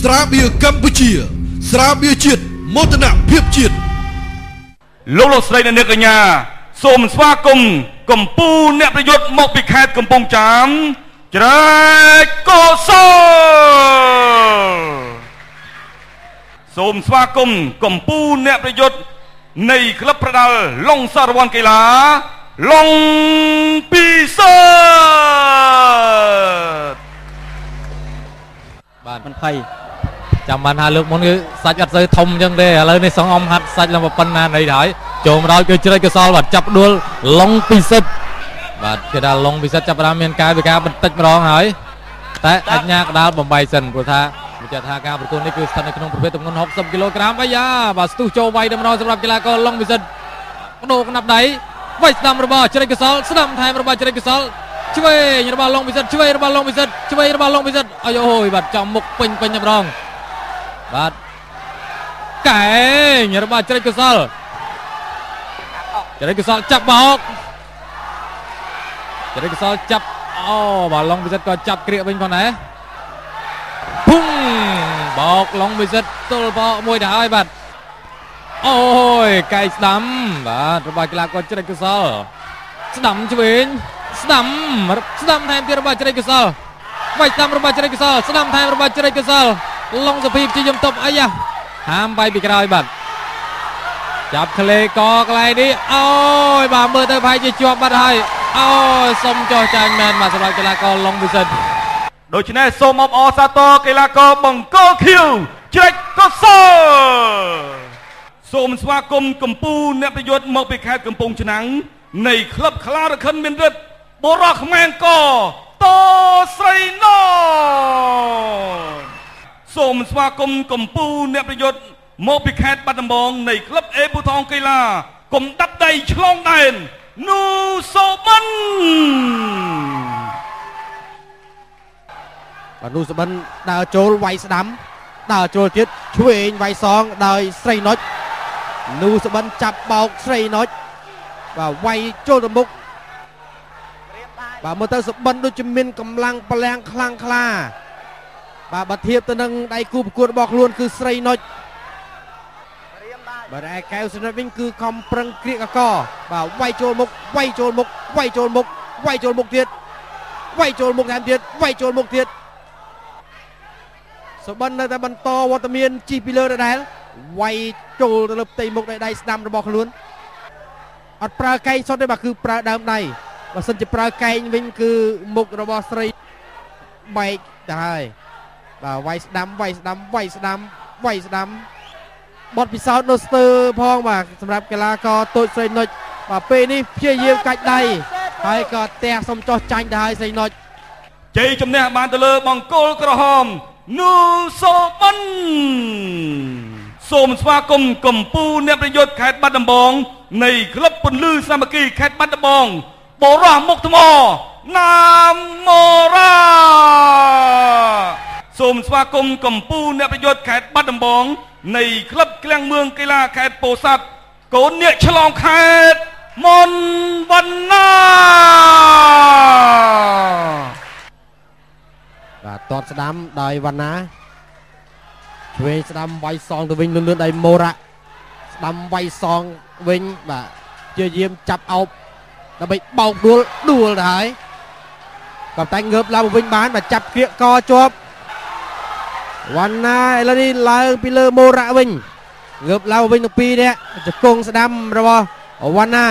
สระเบียกัมพูชีสระเบียจิตมตนาเพียบจิตโลกเราใส่ในเนื้อกันยาสมสวากุมกัมปูเนปประยุทธ์มกปิแคดกัมปงจามจะได้โกโซสมสวากุมกัมปูเนปประยุทธ์ในคลับประดัลลงสารวันกีฬาลงปีเซบาดมันไพ่จำบานหาลึกมันคือสัจจัดใจทมยังเดอะไรในสองอมหัดสัจลำบปันนาในไถ่โจมเราเกิดเจริญกษัตริย์จับดวลลงปีเซบาดเกิดลงปีเซจับรามเมียนกายไปกาบันตึกร้องหายแต่อัญญากดาบ่มใบเซนประธาวิจารทางการประตูนี่คือสถานขนมประเภทตรงนั้น60กิโลกรัมไปยาบาสตูโจไวดำนองสำหรับกีฬากอล์ฟลงปีเซกระโดดนับไหนไว้สนามระบาดเจริญกษัตริย์สนามไทยระบาดเจริญกษัตริย์ช่วยระบาดลงพิเศษช่วยระบาดลงพิเศษช่วยระบาดลงพิเศษอ้อยโอ้ยบัดจอมมุกเป็นเป็นยำรองบัดไก่ระบาดเจริญกษัตริย์เจริญกษัตริย์จับบอกเจริญกษัตริย์จับอ้อบาดลงพิเศษก็จับเกลียเป็นคนไหนพุ่งบอกลงพิเศษตัวบอลมวยดาวไอ้บัดโอ้ยไก่สนามบัดระบาดกีฬากอล์ฟเจริญกษัตริย์สนามช่วยสนามไทยที่ระบาดเจริญกษัตริย์ไว้สนามระบาดเจริญกษัตริย์สนามไทยระบาดเจริญกษัตริย์ลงสปีดจียมตบไอ้ยะห้ามไปปีกรายบัดจับทะเลกอไกลนี้โอ้ยบาเบอร์เตอร์ไพรจีจวบบัดไทยโอ้ยสมจอใจแมนมาสำหรับกีฬากอลงบิสซ์โดยชนะสมออซาโตกีฬากอบังโกคิวเจริญกษัตริย์สมสวากมกัมปูเนปยศมกปิแคบกัมปงฉนังในคลับคลาร์คันเบนเดตบรักแมงกอโตไซนอสมสวากมกัมปูเนปยศมกปิแคบปัตตมองในคลับเอปุทองกีฬากมดับใดฉลองแดนนูโซบันนูโซบันดาวโจลไวสดัมดาวโจลทิศช่วยไวซองดาวไซนอนูโซบันจับเบาไซนอvà quay trôi đồng bục và một tay sập bắn đôi chân miên cầm lăng plang khlang khla và bật thiệp tân nâng đại cúp cuột bọc luôn cứ say nói và đại kéo xin nói vinh cứ không prăng kia cả co và quay trôi mục quay trôi mục quay trôi mục quay trôi mục thiệt quay trôi mục làm thiệt quay trôi mục thiệt sập bắn là ta bắn to và tân miên chi piller đã đá quay trôi lập tây mục đại đại nam đồng bọc luônอัดปลาไก่สดได้มาคือปลาดำในมาสันจะปลาไก่วิ่งคือมุกระบอสรีใบได้มาไวส์ดำไวส์ดำไวส์ดำไวส์ดำบอลพิซซ่าโนสเตอร์พองมาสำหรับกีฬากอตัวไซน์นอตมาเปนี่เพียเยี่ยมกันได้ไอ้ก็แตะสมจอจังได้ไซน์นอตใจจำแนกบานตะเลือบองโกลกระหอมนูโซบันสมสวากมกัมปูเนปประโยชน์แคดบัตดำบองในคลับปนลือสามัคคีแคดบัตดำบองบรามมกทมนามโมราสมสวากมกัมปูเนปประโยชน์แคดบัตดำบองในคลับกลางเมืองกีฬาแคดโปสัตโกนเนฉลองแคดมนวันนาตอดสนามดอยวันนาเวสดัมไวซองตัววิ่งเลื่อนๆได้โมระสดัมไวซองวิ่งแบบเจียเยี่ยมจับเอาแล้วไปเบาดูดูได้กับแต่เงือบเราวิ่งบ้านแบบจับเกลี่ยกอจบวันน่าแล้วนี่ลายพิเลอร์โมระวิ่งเงือบเราวิ่งตัวปีเนี่ยจะโกงสดัมระบอวันน่า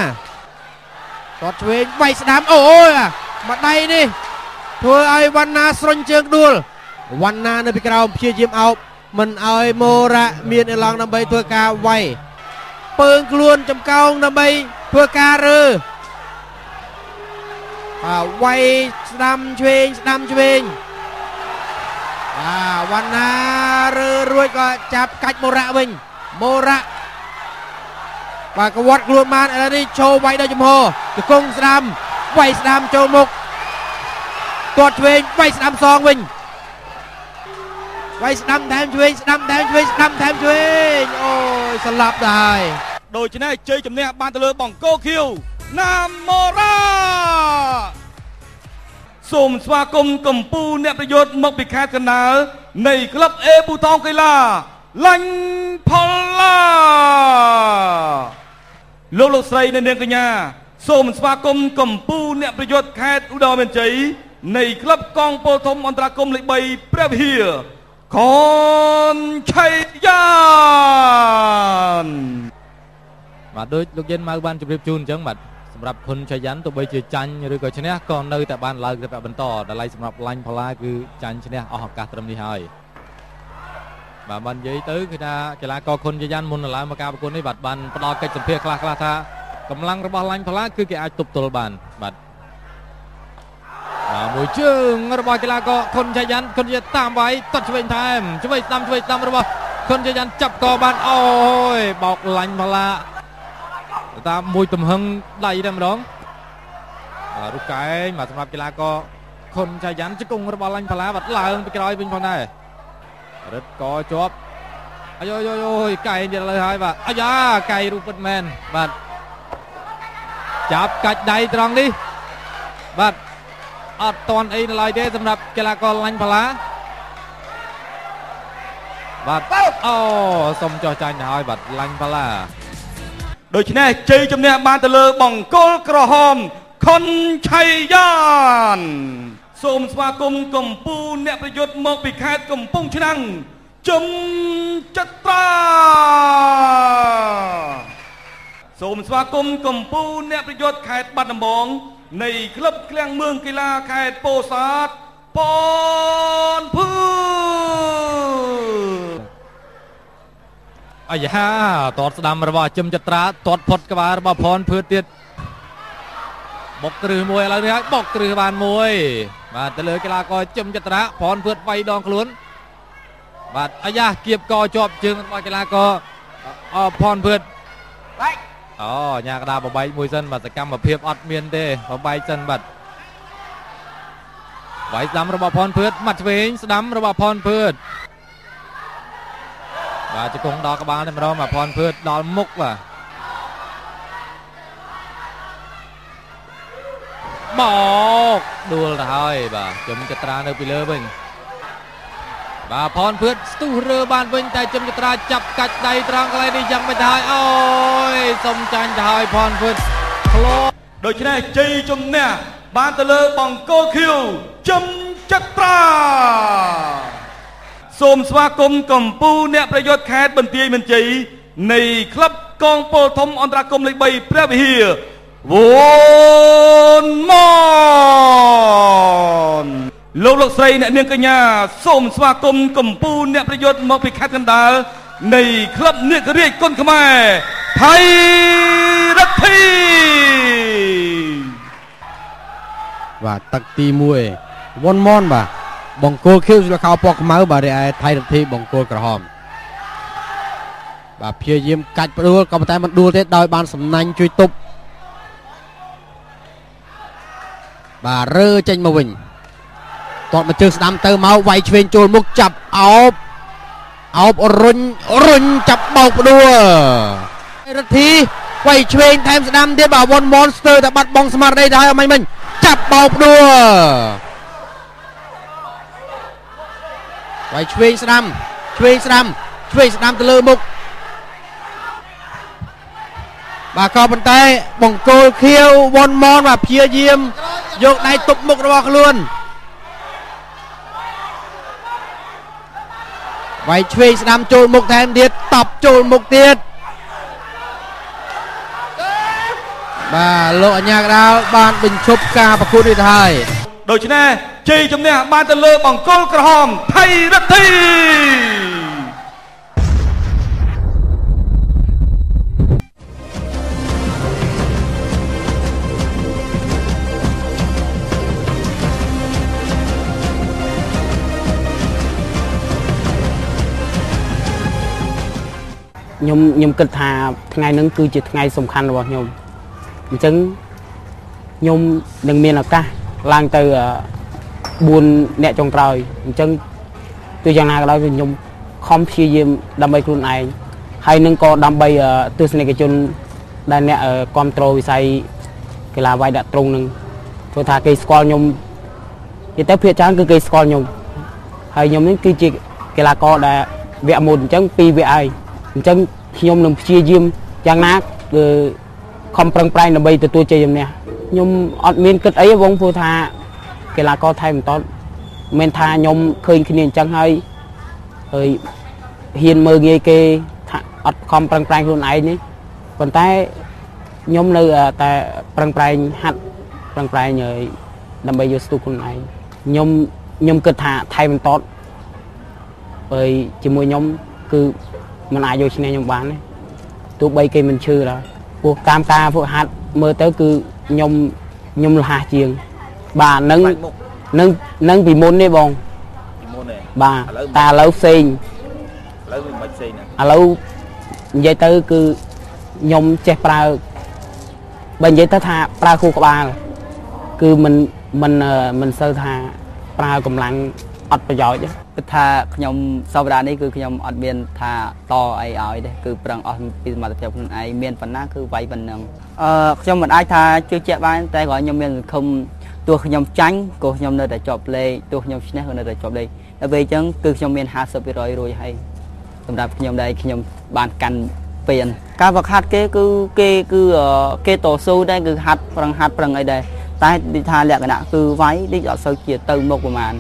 ตอดเวงไวสดัมโอ้ยมาได้นี่เธอไอวันน่าสนเชิงดูวันน่าในพิกเราเจียเยี่ยมเอามันเอาโมระเมียนลองนำไปทัวกาไวเปิงกลวนจำเกานำไปทัวกาเรือไวสนามชเวงสนามชเวงวันนาเรือรวยก็จับกัดโมระวิ่งโมระปากวัดกลวนมาอะไรนี่โชว์ไวได้จมโหจะกงสนามไวสนามโจมุกตัวชเวงไวสนามซองวิ่งไว้สนามแทมชเวงสนามแทมชเวงสนามแทมชเวงโอ้ยสลับได้โดยชนะเจยจำแนกบานตะเลือบ่องโกคิวนามโมราสมสวากมกัมปูเนปประโยชน์มกปิแคดกันนา ในกลับเอบูตองกีฬาลังพอลลาลูกหลานใส่ในเดือนกันยาสมสภากรมกำปูเนี่ยประโยชน์แค่อุดมเป็นใจในกลับกองโปรทมอันตรากรมเลยใบเปรียบเฮียคอนชัยยานมาด้วยลูกเย็นมาบ้านจุบจูนจังหวัดสำหรับคนชัยยันตัวใบจีจันหรือก็ชนะก่อนเลยแต่บ้านเราจะแบบบรรทอดอะไรสำหรับลังพลาคือจันชนะออกการเตรียมดีหายบางวันยิ่งตื้อคือกีฬากอคนยันมุนหลายมากาบคนในบัดบันปลอกไก่จมเพียคลาคลาทากำลังระบายลังพลาคือแกอาตุบตัวบันบัดมวยจึงระบายกีฬากอคนยันคนยันตามไว้ตัดช่วยทำช่วยตามระบายคนยันจับกอบันโอ้ยบอกลังพลาตามมวยตุ่มหึงได้ยังร้องลูกไก่มาสำหรับกีฬากอคนยันจะกุ้งระบายลังพลาบัดหลังไปกลอยเป็นคนได้รถก่อจบโยโยโยไก่เดือดเลยหายว่ะอ้าไก่รูปแมนบัดจับกัดใดตรองดิบัดอัดตอนไอ้ลายเด้สำหรับกีฬากรลังพลาบัดโอ้สมจอใจหายบัดลังพลาโดยชนะเจจำเนียบานตะเลบ่องโกลกระหอมคนชัยยานสมสภากรมกำปูเนี่ยประโยชน์มองปีแคดกำปุ้งชนังจมจัตตาสมสภากรมกำปูเนี่ยประโยชน์แคดบัดน้ำบองในคลับแกล้งเมืองกีฬาแคดโปซาดปอนพืชอ้ยาตอดสดามระบาจมจัตราตอดพดกบาระบาพรพืชเตียดบอกกรือมวยแล้วนะครับบอกกรือบานมวยมาเตลยกีฬากอจมจัตระพรเพื่อไฟดองขลุนบาดอายาเกียบกอจบจึงมากีฬากอพรเพื่อไปอ๋อยากระดาบใบมวยเส้นบาดสกัมมาเพียบอัดเมียนเด้ใบเส้นบาดไหวสนามระบาพรเพื่อมัดเวงสนามระบาพรเพื่อบาดจะคงดอกกระบาลเนี่ยมาดอกมาพรเพื่อดอกมุกว่ะบอกดูละท้ายบ่าจมจัตราเนื้อไปเลยเบ่งบ่าพรเพื่อนตู้เรือบานเบ่งแต่จมจัตราจับกัดใดตรังอะไรนี่ยังไม่ได้โอ้ยสมจันทายพรเพื่อนโคลโดยชนะจีจมเนี่ยบานตะเลบ่องโกคิวจมจัตราสมสภากรมกำปูเนี่ยประโยชน์แคดบันเตียมันจีในคลับกองโปรทมอันตรากรมเลยใบเปรียบเฮียวนมอนลูกหลานใส่เนี่ยเนียงกันยาสมสภากรมกำปูเนี่ยประโยชน์มองไปแคดกันดาในคลับเนี่ยก็เรียกก้นขมายไทยรัฐทีว่าตักตีมวยวนมอนบ่าบองโกคิวสุดข่าวปอกเมาบ่าเรียไทยรัฐทีบองโกกระหอมบ่าเพียยิ้มกัดประตูกำแต่มันดูเตะดอยบานสำนักจุยตุบาเรือจังมาวิ่งตอนมาเจอสนามเตอร์เมาไวเชนโจนมุกจับเอารุนจับเบาประตูนาทีไวเชนแทมสนามเดียบาวอนมอนสเตอร์แต่บัดบองสมาร์ทได้เอาไม่มันจับเบาประตูไวเชนสนามเตอร์มุกบาคอบันเต้บองโกเคียววอนมอนมาเพียเยี่ยมยกในตบมุกระบอกล้วนไว้ช่วยสนามโจลมุกแทนเดียดตบโจลมุกเดียดมาโลอัญญาดาวบานบินชุบกาประคุณด้วยไทยโดยชนะจีจำเนี่ยบานตะเลบองโกกระหอมไทยรัฐทียมกึศหาไงนั่งคือจิตไงสำคัญหรอกยมจึงยมดังเมียนหรอกจ้าลางเตอบุญแหน่จงใจจึงตัวอย่างนั้นเราคือยมคอมพิวเตอร์ดำไปคุณไอให้นั่งก็ดำไปตัวสนิทกับจนได้แหน่คอนโทรลวิสัยกีฬาวัยดัดตรงนึงตัวทาเกย์สกอร์ยมยิ่งแต่เพื่อจ้างคือเกย์สกอร์ยมให้ ยมนี่กิจกีฬาก็ได้เวทมนต์จังปีเวทไอจังยมนำเชียร์ยิมจังนักคอมปรังปลายนำไปตัวใจยมเนี่ยยมอดมีนกิจไอวงพูธากีฬาก็ไทยมันตอนเมนทายมเคยขึ้นเรียนจังให้เฮียนมือเงี้ยเกอดคอมปรังปลายคนไหนนี่คนใต้ยมเลยแต่ปรังปลายหัดปรังปลายเงยนำไปอยู่สตูคนไหนยมยมกิจหาไทยมันตอนไปจมูกยมคือมันอายุชนยมบ้านนี่ตัวใบเกมันชื่อแล้วพวกกามตาพวกหัดเมื่อเต้คือยมยมหาเจียงบ่านั่งปีมุนนี่บองบ่าตาเล้าเซิงเล้าใหญ่เต้คือยมเจ็บปลาใบใหญ่เต้ทาปลาคู่กับปลาคือมันเซอทาปลากำลังอัดประโยชน์คือทาขยมซาบดานี่คือขยมอัดเบียนทาต่อไอเอาไอเด้คือปรังอัดปีมาตะเพียบคนไอเบียนปัญหาคือไว้ปัญหาขยมเหมือนไอทาเชื่อเจ็บบ้านแต่ก่อนขยมเบียนคมตัวขยมจังก็ขยมเนแต่จบเลยตัวขยมชนะคนเนแต่จบเลยแล้วไปจังคือขยมเบียนหาสบร้อยรวยให้สำหรับขยมใดขยมบานกันเปลี่ยนการประคัดเกต่อสู้ได้คือหัดปรังไอเด้ตายดิทาแหลกนะคือไว้ดิจอดเสาเกียร์เติมบกประมาณ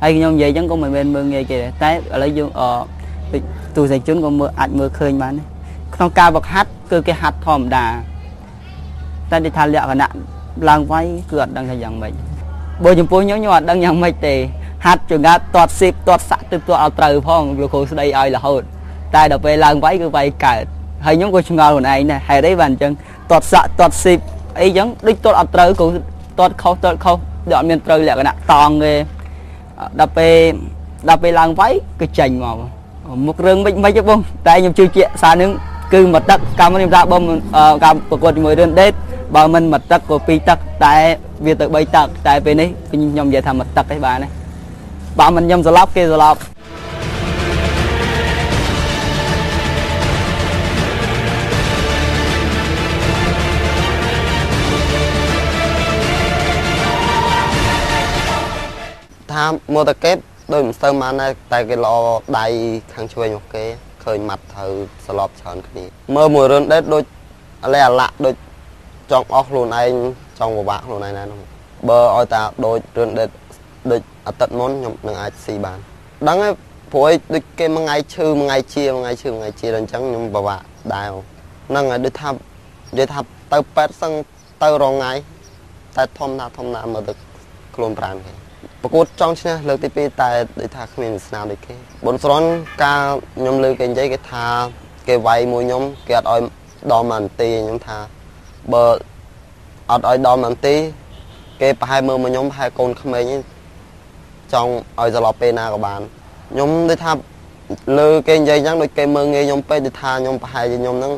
ไอ้ยองเย่ยังก็เหมือนเป็นเมืองเย่เกย์แต่อะไรยังตัวใส่ชุดก็มืออัดมือเคยมันต้องการบักฮัดคือแกฮัดทอมดาแต่ดิทาแหลกนะลางไว้เกิดดังอย่างไม่โดยเฉพาะย้อนยอดดังอย่างไม่เตะฮัดจนกระทั่งตอดสิบตอดสักติดตัวเอาเตยพ่องโลโก้สุดใดไอ้ละโหดแต่เดี๋ยวไปลางไว้คือไปเกิดให้ยองก็ชงเอาหน่อยนะให้ได้บันจังตอดสักตอดสิบไอ้ยังดิตัวอัตรากูตัวเขาเดี๋ยวมันเตยแหละกันนะตองเลยดับไปลางไว้ก็เจ๋งมาmộtเรื่องไม่จะบ่งแต่ยังชื่อเจี๊ยสานึงคือมัดตักการมันจะบ่งการประกวดมวยเดินเด็ดบ่มันมัดตักก็ปีตักแต่เวียตักใบตักแต่ไปนี่ก็ยอมจะทำมัดตักให้บ้านนี่บ่มันยอมจะรับเกจะรับโมตะเก็ตโดยมันเติมมาในแต่ก็รอได้ทางช่วยโอเคเคยมัดเธอสลบเชิญคดีเมื่อมวยเริ่มได้โดยอะไรละโดยจองออกลูนไอจองบัวบางลูนไอนั่นเบอร์ออยตาโดยเริ่มได้โดยอัตมนยมหนึ่งไอสี่บานดังไอผัวโดยเกมไงชื่อไงเชียไงชื่อไงเชียดังจังยมบัวบางได้นั่งไอโดยทับเตาแปดซึ่งเตารองไงแต่ทอมนาเมื่อตึกโคลนปราณปรากฏจ้องชนะเลิกตีปีแต่โดยทาขมิ้นสนามเด็กแค่บนสอนการยมเลือกเกณฑ์ใจก็ทาเกย์ไวมวยยมเกย์ออยดอมันตียมทาเบอร์ออยดอมันตีเกย์ไปให้มือมวยยมให้โกนขมิ้นจ้องออยจะรอเปน่ากับบานยมโดยทาเลือกเกณฑ์ใจยังโดยเกย์มือเงยยมไปโดยทายมไปให้ยมนั่ง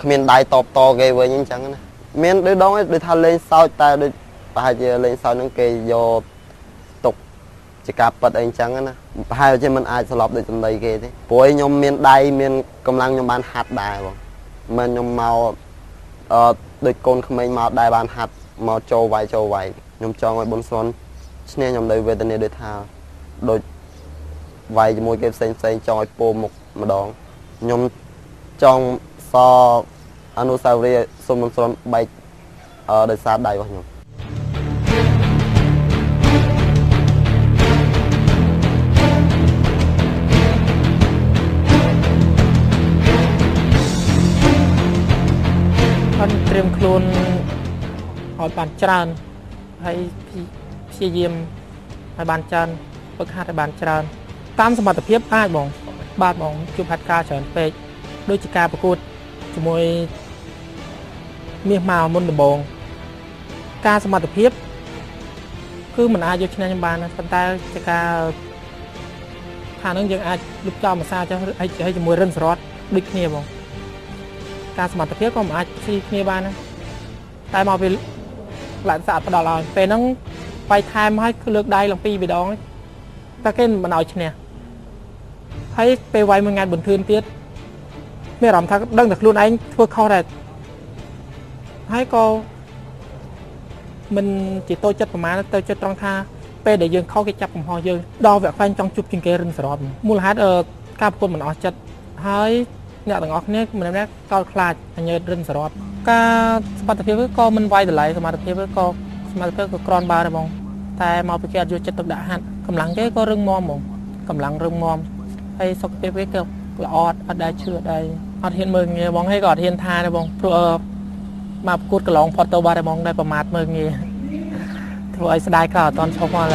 ขมิ้นได้ตบโตเกย์ไว้ยังจังนะเมียนโดยดองโดยทาเล่นซาวแต่โดยไปให้เจเล่นซาวนั่งเกย์โยจะกลับปัดเองจังนะพายจะมันอายสลบโดยจำเลยเกย์ที่ป่วยยมเมียนใดเมียนกำลังยมบานหัดได้บ่มันยมเมาโดยโกนขมิ้นเมาได้บานหัดเมาโจไวยมจองไว้บนซ้อนชนียมเลยเวทเนโดยทาโดยไวมวยเกย์เซนจองไอ้ปูหมกมาดองยมจองซออนุสาวรีย์ส่วนบนซ้อนใบโดยซาดได้บ่ยมเตรียมโคลนออยบานจานให้พี่เยี่ยมไอบานจานเปิดหัดไอบานจานตามสมบัติเพียบอ้ายบองบาดบองคิวพัดกาเฉินไปด้วยจิกาประกวดจมวยเมียมามนต์บองกาสมบัติเพียบคือเหมือนอายุชนะยมบานนะปันตาจิกาทางนึงยังอายุเจ้ามาซาจะให้จมวยเริ่มสลอดด้วยเนี่ยบองการสมัครเพียบก็มาที่นี่บ้านนะแต่มาไปหลานสาวประดาลอยไปนั่งไปทายมาให้เลือกได้ลองปีไปดองตะเก้นมันเอาชนะให้ไปไว้เมืองงานบนทืนเตี้ยไม่รำทักดังแต่รุ่นไอ้พวกเขาแต่ให้ก็มันจิตโตจัดประมาณโตจัดตรองท่า เป็นเดี๋ยวยังเข้าเก็บจับของหอยังดอแบบแฟนจังจุบจิงเกอร์รึงสระมูลฮัทกาบคนเหมือนอ๋อจัดหายเนี่ยต่างออกเนี่ยเหมือนแบบก็คลาดอันยังรึงสระกาสมาร์ทเทปก็มันไวแต่ไหลสมาร์ทเทปก็สมาร์ทเทปก็กรอนบาร์เลยมองแต่มาไปเกี่ยวจัดตบด่าฮัทกำลังก็รึงมอมมองกำลังรึงมอมไอ้สกเปเปก็ละออดอัดได้เชื่อได้อัดเห็นมึงไงมองให้กอดเห็นทายเลยมองเพราะมาพูดกับหลงพอตบาร์เลยมองได้ประมาทมึงไงรวยสดายกล่าวตอนชมอะไร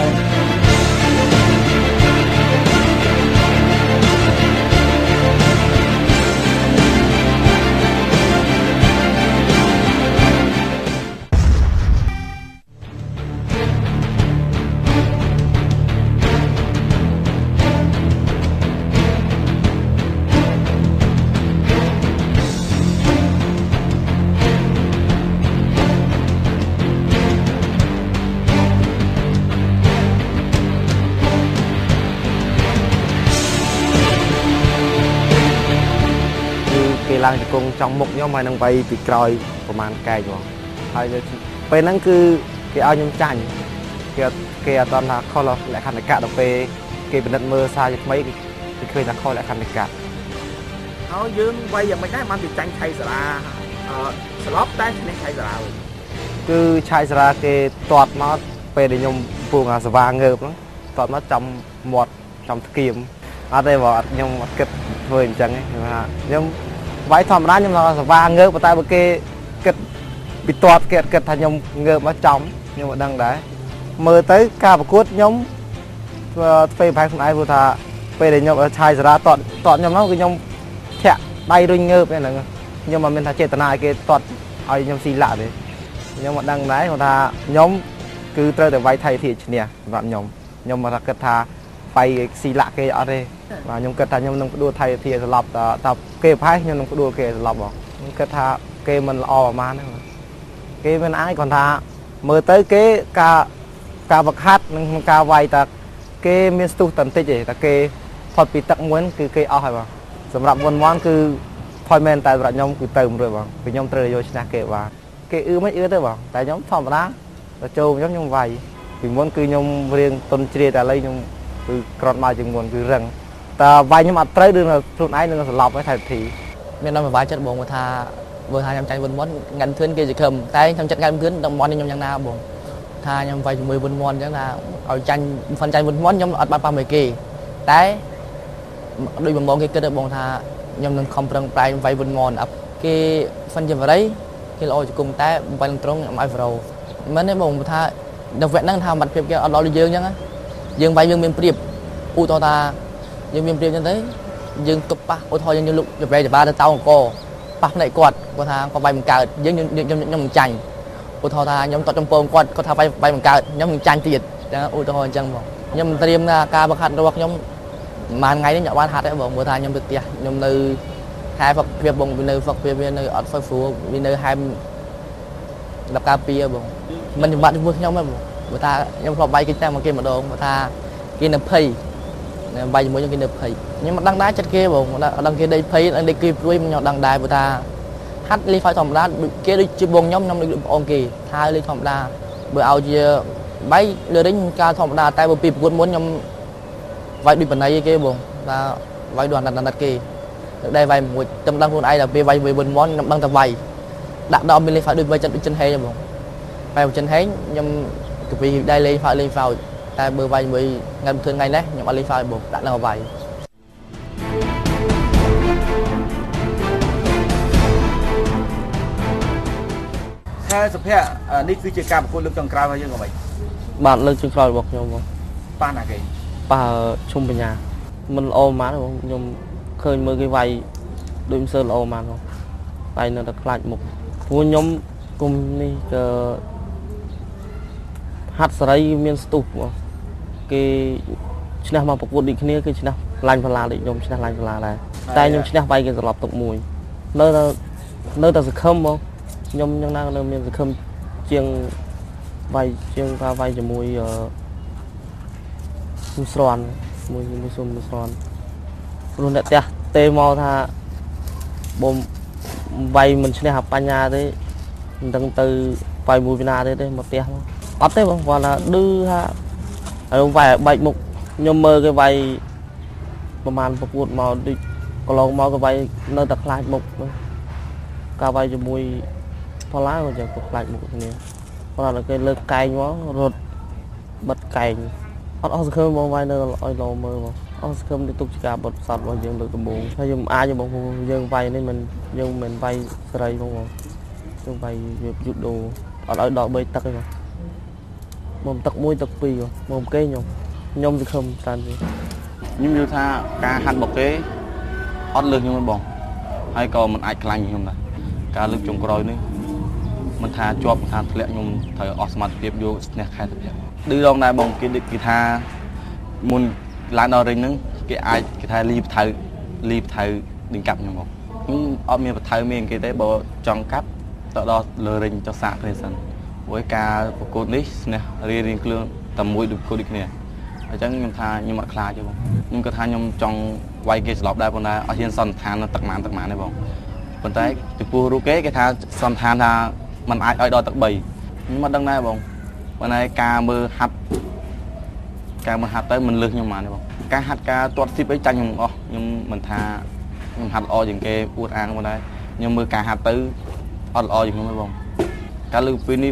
ลางจะกงจังมุกย่อมมานังไปปีกรอยประมาณแก่อยู่ไปนั่นคือเกี่ยวกับยมจันเกี่ยวตอนนักข้อเราแหลกขันอากาศเราไปเกี่ยวเป็นนัดเมื่อซาจะไม่เคยนักข้อแหลกขันอากาศเขายืมไปอย่างไม่ได้มันติดจังไทยสระสล็อปได้ในไทยสระคือชายสระเกี่ยวตอดมาไปในยมปูงาสว่างเงือบนั้นตอดมาจำหมดจำตะเกียมอะไรบอกยมเก็บเพื่อนจังไงยมไว้ทำร้านยำเราสบายเงือกประตายเมื่อกี้เกิดปิดตัวเกิดทันยำเงือกมาจอมยำดังได้เมื่อtới การประกวดยำเฟย์ไพ่ของไอ้ผู้ท้าเฟย์เดี๋ยวยำชายสระตอนยำนั้นคือยำแฉะไตรุ่งเงือกนี่แหละยำมันเป็นทางเจตนาเกิดตอนไอ้ยำสีหลาเลยยำดังได้ของท้ายำคือเตยแต่ไว้ไทยที่เนี่ยแบบยำมาทักเกิดท้าไปสีหลาเกิดอะไรvà nhóm kết thúc nhóm nông đua thầy thì lập tập kê phái nhóm nông đua kê lập bỏ kết thúc kê mình o mà kê bên ái còn thà mới tới kê ca ca vật hát ca vay ta kê miền tu tận tết gì ta kê thọt bị tận muốn cứ kê o hay mà sầm rạp vốn vốn cứ thoi men tại bọn nhóm cứ tầm rồi bọn vì nhóm trời vô nhà kê và kê ư mấy ư tới bọn tại nhóm thọt ra là châu nhóm nhóm vay vì muốn cứ nhóm riêng tuần chia ta lấy nhóm cứ cọt mai chừng muốn cứ rừngแต่ใบยำอัดเตยดึงเราทุนไอ้ดึงเราหลับไว้ทันทีเมื่อเราไปใบจัดบ่งมาทาเบอร์ทายำใจบนม้วนเงินเทือนเกจิเคิมแต่ทำจัดงานพื้นต้องม้อนในยำยังนาบ่งทายำใบมือบนม้วนยังนาเอาใจฟันใจบนม้วนยำอัดปลาเมกีแต่โดยบ่งบ่งเกิดบ่งทายำนึงคอมเปลืองปลายใบบนม้วนอับเกฟันจะอะไรเกลอจะกลุ่มแต่ใบลงตรงยำไอ้เราเมื่อในบ่งมาทาดอกแหวนนั่งทำบัตรเพียบเกลอเราเยอะยังนะเยอะใบเยอะเป็นเปรียบอูตตายังมีเรียนจนได้ยังตบปะโอทอยังลุกจะไปจะบ้าจะเต้าก็ปะไหนกอดก็ทางก็ไปเหมือนกันยังมึงจันโอทอทางยังต่อจมโปงกอดก็ทางไปเหมือนกันยังมึงจันตีดนะโอทอจังบอกยังเตรียมการประคันระวังยังมาไงนี่อย่าว่าหัดได้บอกโอทางยังติดยายังในไฮฝักเพียบบงในฝักเพียบในออดไฟฟูในไฮดับกาเปียบงมันถึงบ้านถึงเมืองยังไม่บอกโอทางยังพอไปกินแต่มาเกมมาโดนโอทางกินน้ำเพยใบมวยยังกินได้เพยยังมันดังได้จัดเกย์บ่ดังเกย์ได้เพยดังได้เกย์ด้วยมันยอดดังได้บุตาฮัตลีไฟทอมดาเกย์ได้จีบงย่อมน้ำดื่มองกีทายลีทอมดาเบอร์เอาเยอะใบเรือดิ้งกาทอมดาแต่เบอร์ปีบกวนม้วนย่อมใบดิบแบบไหนเกย์บ่นะใบด่วนดังเกย์ได้ใบมวยจำดังคนไอ้แบบใบมวยบนม้วนดังแต่ใบดักดอมเป็นลีไฟด้วยใบจัดจันเฮย่อมบ่ใบจันเฮย่อมคือปีได้ลีไฟแต่เบอร์ใบมือเงินเทือนไงนะอย่างอลิฟายบอกดันเอาใบแค่สเปะนี่คือเจกาบุคคลเลือกจังกราวยังเอาใบบาทเลือกจังกราวบอกยมป้าหนักเองป้าชุ่มเป็นยามันโอมาแล้วยมเคยมือกี่ใบดูมเซอร์โอมาแล้วใบนั่นตะกร้าหมกหัวยมกลุ่มนี่จะฮัตสไลด์มีนสตูปเกชนะมาประกวดอีกนี้ก็ชนะลายพลาเลยยมชนะลายพลาเลยแต่ยมชนะไปก็จะหลับตกมวยเลิกแต่จะเข้มบ่ยมยังนั่งเลิกมีนจะเข้มเชียงไปเชียงพาไปจะมวยมุสลิมมวยซุนมุสลิมรุ่นเด็กเตะมอท่าบ่มไปมันชนะหับปัญญาได้ตั้งแต่ไปมวยพินาได้มาเตะอัพเตะบอกว่าดื้อฮะ Không phải bạch mục nhưng mơ cái vay mà màn phục vụ màu đi còn lâu màu cái vay nơi đặt lại mục cao vay cho mùi phá lá rồi giờ đặt lại mục này còn là cái lơ cành nó rột bật cành ót ót khơm bao vay nơi lòi lò mơ mà ót khơm tiếp tục cả bật sọt vào dương được cầm buồn hay dùng ai cho bọn dương vay nên mình dương mình vay sợi không mà dương vay việc rút đồ ở đó đỏ bơi tắc rồi mồm tắc mũi tắc pì rồi mồm kê nhom nhom thì không tan gì nhưng như tha ca hạt một cái ót lưng nhưng mình bỏ hay còn mình ai lành nhưng mà ca lưng trồng còi nữa mình tha cho mình tha lệ nhưng thời ót mặt tiếp vô nè khai tập đi đâu này bồng cái guitar muốn lái đò rình nữa cái ai guitar lip thử đỉnh cặp nhưng mà những ót miền thử miền cái đấy bỏ tròn cápต่อเราเลื่อนจะสาเรื่องสันไว้การประกวดนี้เนี่ยเรียนเครื่องแต่มวยดูโคดิกเนี่ยอาจารย์ยมทานยมอัคราใช่ป่ะยมกระทานยมจองไวเกสหลบได้ปนได้อาเซียนสันทานตักหมานได้ป่ะปนได้จุดปูรูเกสกระทานสันทานทามันไอดอตักใบยมดังได้ป่ะปนได้การมือหัดได้มันลึกยมมาได้ป่ะการหัดการตรวจสิบไอจังยมอ๋อยมเหมือนทายมหัดอ๋ออย่างเกอวดอ่างปนได้ยมมือการหัดตื้ออดออย่างนี้ไม่บ่งการลืมปีนี้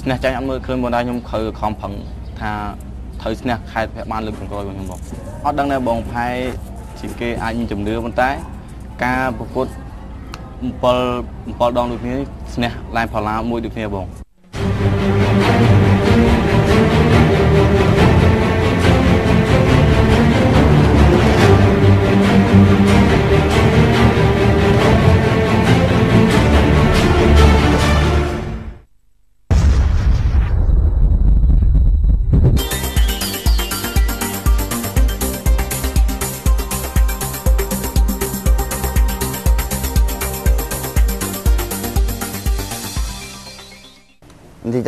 สแน็คใจอันมือเคยบ่ได้ยมเคยคอมผังทาเธอสแน็คใครแถวบ้านลืมของเราอย่างนี้บ่งอดดังในบ่งไพ่สิเกอายยิ่งจำเนื้อบนใต้การประกวดบอลดองดูนี้สแน็คลายพลามวยดูนี้บ่ง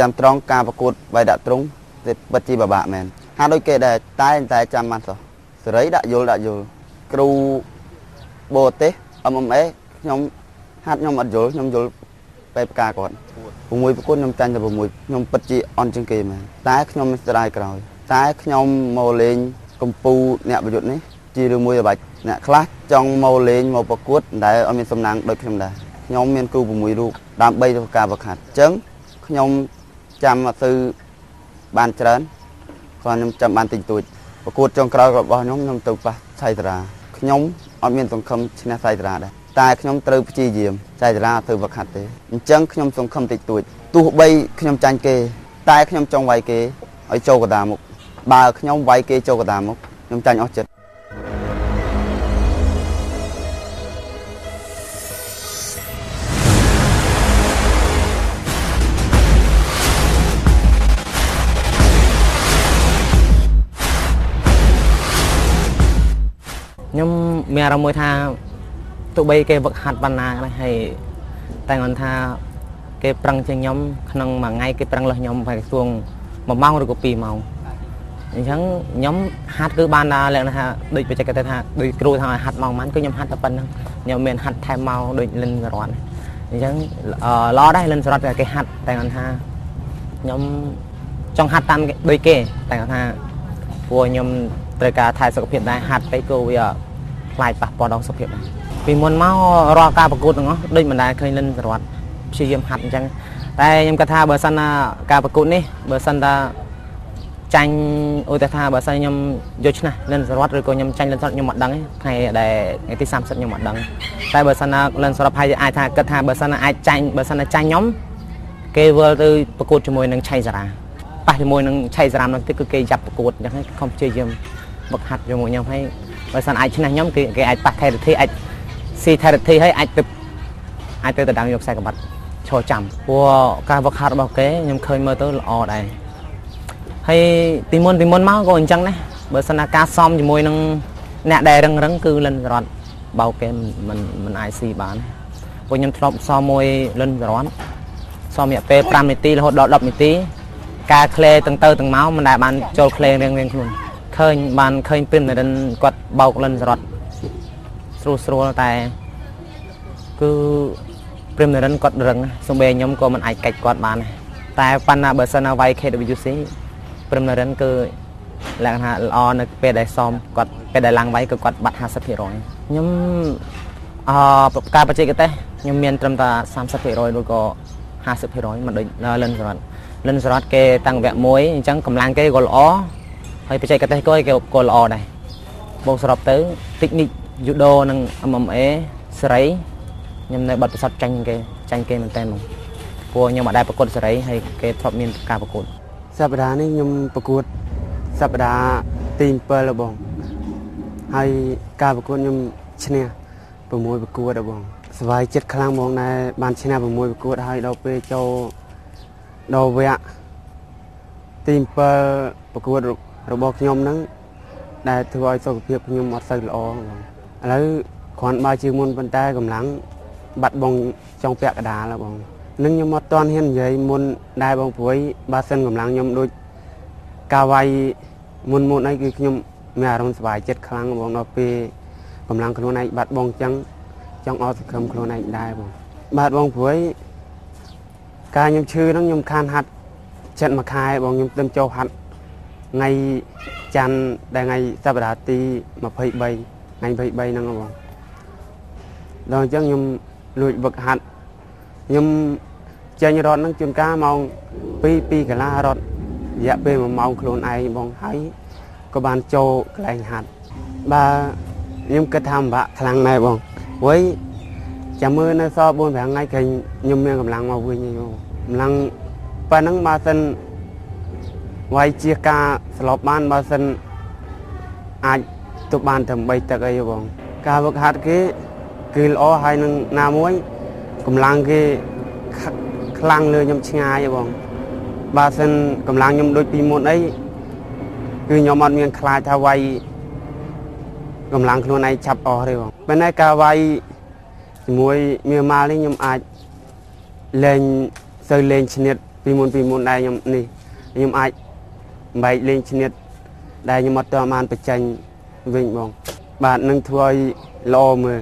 จำตรองการประกวดใบดัดตรงจะปัจจุบันแมนหาโดยเกดตายแต่จำมันต่อสไลด์ดัดยูครูโบเตะอมเอ๊ะยมหัดยมอัดยูยมยูไปประกาศก่อนผมมวยประกวดยมจันทร์แต่ผมมวยยมปัจจุบันออนจังเกย์แมนตายยมสไลด์กรอยตายยมโมเลนกัมปูเนี่ยประโยชน์นี้จีดูมวยแบบเนี่ยคลาสจังโมเลนโมประกวดได้อเมนสำนักโดยธรรมดายมเมียนครูผมมวยรูตามใบประกาศประกาศจังยมจำมาซื้อบานเจริญก่อนยมจำบานติดตัวประกวดจงกรอยกับบอลยมยมตุกปะไซตราขยมอเมียนสงคมชนะไซตราได้ตายขยมตรึปจีเยี่ยมไซตราตือบักหัดเตะจังขยมสงคมติดตัวตู้ใบขยมจันเกตายขยมจงไวเกไอโจกตามุกบาขยมไวเกโจกตามุกยมจันออกจัดยมเมียเรามวยท่าตัวใบเก็บหัดบรรณาให้แต่งอนท่าเก็บปรังเชียงยมขนมมาไงเก็บปรังเลยยมไปส่วนมาเมาหรือกูปีเมาอย่างฉันยมหัดคือบรรณาเลยนะฮะโดยไปจากแต่ท่าโดยครูทางหัดมองมันก็ยมหัดตะปันนั่งยมเมียนหัดไทยเมาโดยเล่นสระอย่างฉันล้อได้เล่นสระแต่เก็บหัดแต่งอนท่ายมจงหัดตามโดยเก็บแต่งอนท่าพัวยมตระการไทยสกปรกได้หัดไปกูอย่าลายปะปอดองสกปรกปีมวลเมารอการประกวดเนาะโดยมันได้เคยเล่นตลอดชื่อยมหัดจังแต่ยมกระทาเบอร์ซันการประกวดนี่เบอร์ซันตาจังโอตาทาเบอร์ซันยมโยชนะเล่นตลอดหรือกูยมจังเล่นตลอดยมหมดดังไงได้ไอ้ที่สามสิบยมหมดดังแต่เบอร์ซันเล่นตลอดไพ่ไอ้ทากระทาเบอร์ซันไอ้จังเบอร์ซันจังยมเกเวอร์ตัวประกวดจมวยนังชัยสระปะจมวยนังชัยสระนั่นก็คือเกย์จับประกวดยังให้คอมชื่อยมบักหัดจมูกยมให้บริษัทไอชนะย่อมคือไอปักไทยที่ไอซีไทยที่ให้ไอตึบแต่ดังยกใส่กับบัตรโชว์จำวัวการบักหัดบอกเก๋ยมเคยเมื่อตัวอ่อได้ให้ตีมนมากก็อันจังนะบริษัทการซ้อมจมูกนั่งแน่แดงรังคือเล่นร้อนเบาเก๋มันไอซีบ้านพวกยมทบซ้อมมวยเล่นร้อนซ้อมเนี่ยเปย์ปรามมิตีแล้วหดดอกมิตีการเคลย์ตั้งเตอร์ตั้งเมาส์มันได้บานโจเคลย์เรียงคุณเคยบานเคยปิ้นในดันกดเบาเล่นสลัดสู้แต่คือปิ้นในดันกดเริงสมเบยยมก็มันไอไก่กดบานแต่ปัญหาเบอร์เซนเอาไว้เคยดูยูซีปิ้นในดันคือ แล้วฮะรอนึกไปได้ซ้อมกดไปได้ลังไว้ก็กดบัตร50%ยิ่งการประจิกเตะยิ่งเมียนตรมตา30%โดยก็50%มันเลยเล่นสลัดเกตั้งแวะมวยจังกำลังเกย์กอลอ้อให้ประจิกเตะก็เกย์กอลอ้อได้บวกสลับตื้อเทคนิคยูโดนั่งอมเอสไลยิ่งในบัตรสดจังเกย์มันเต็มกลัวยิ่งมาได้ประกวดสไลให้เกย์ทบเมียนการประกวดสัปดาห์นี้ยิ่งประกวดสัปดาห์ตีมเปิลระบงให้การประกวดยิ่งชนะประมวยประกวดระบงสบายเจ็ดครั้งมองในบ้านชนะประมวยประกวดให้เราไปเจ้าเราเวะตีมเปิลประกวดระบงยิ่งนั้นได้ถือว่าสุขภาพยิ่งอัศจรรย์อ๋อแล้วขวัญมาชิมมุนปันได้กำลังบัดบงจองเปียกกระดาษระบงนึกยิ่งมาตอนเห็นใหญ่มุนได้บงป่วยบาสเซนกำลังยิ่งโดยกาไวมุนไอ้คือยิ่งมีอารมณ์สบายเจ็ดครั้งบงเราไปกำลังขลุ่นไอ้บัดบงจังอสคำขลุ่นไอ้ได้บงบัดบงป่วยการยิ่งชื่อนั้นยิ่งคานหัดเช็ดมาคายบงยิ่งเติมโจหัดไงจันได้ไงสัปดาห์ตีมาเพย์ใบไงเพย์ใบนั่งบงเราจังยิ่งลุยบกหัดยิ่งเจนยรอดนั่งจุนก้ามองปีกันละรอดอยากเป็นมาโคลนไอบองให้ก็บานโจกลายหัดบายิ่งกระทำบะคลังในบองไว้จำมือในซอบนแผงไงเคยยิ่งเมียกำลังมาวิ่งอยู่กำลังปานังบาสันไวเจียกาสลบบ้านบาสันอาจตุบานทำใบตะไคร้บองการบกหัดกี้คือล้อให้นั่งนามวยกำลังกี้คลังเลยยิ่งชงายบองบาสันกำลังยมโดยปีมดไอ้คือยอมอดเมียนคลายทวายกำลังครัวในฉับออเร็วเป็นไอ้กาไวมวยเมียมาเลยยมอาจเลนเซอร์เลนชนิดปีมดได้ยมนี่ยมอาจใบเลนชนิดได้ยมอดตัวมันไปจังวิ่งบองบาทนึงทวายรอมือ